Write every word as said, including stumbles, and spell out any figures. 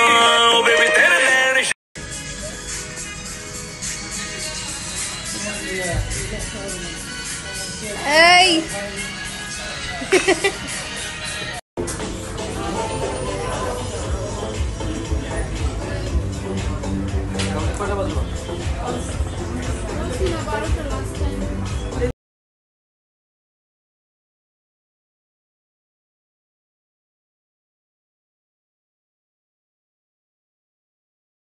Oh, baby.